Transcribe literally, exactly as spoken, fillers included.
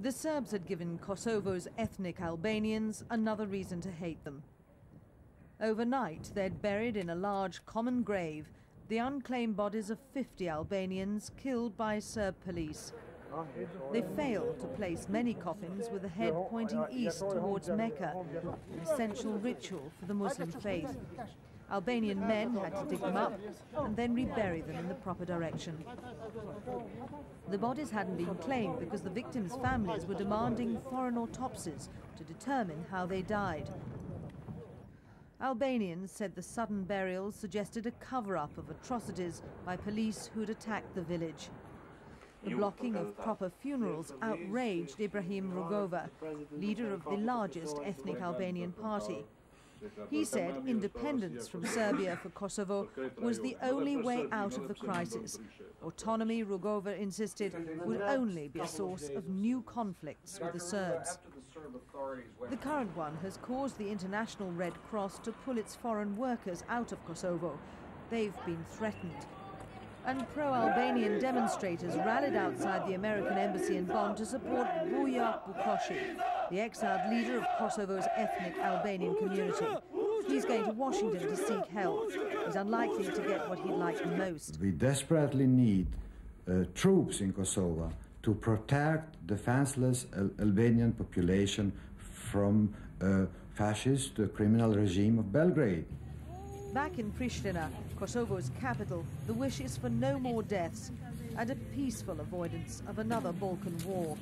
The Serbs had given Kosovo's ethnic Albanians another reason to hate them. Overnight, they'd buried in a large common grave the unclaimed bodies of fifty Albanians killed by Serb police. They failed to place many coffins with the head pointing east towards Mecca, an essential ritual for the Muslim faith. Albanian men had to dig them up and then rebury them in the proper direction. The bodies hadn't been claimed because the victims' families were demanding foreign autopsies to determine how they died. Albanians said the sudden burials suggested a cover-up of atrocities by police who'd attacked the village. The blocking of proper funerals outraged Ibrahim Rugova, leader of the largest ethnic Albanian party. He said independence from Serbia for Kosovo was the only way out of the crisis. Autonomy, Rugova insisted, would only be a source of new conflicts with the Serbs. The current one has caused the International Red Cross to pull its foreign workers out of Kosovo. They've been threatened. And pro-Albanian demonstrators rallied outside the American embassy in Bonn to support Buya Bukoshi, the exiled leader of Kosovo's ethnic Albanian community. He's going to Washington to seek help. He's unlikely to get what he'd like most. We desperately need uh, troops in Kosovo to protect the defenseless Al Albanian population from uh, fascist uh, criminal regime of Belgrade. Back in Pristina, Kosovo's capital, the wish is for no more deaths and a peaceful avoidance of another Balkan war.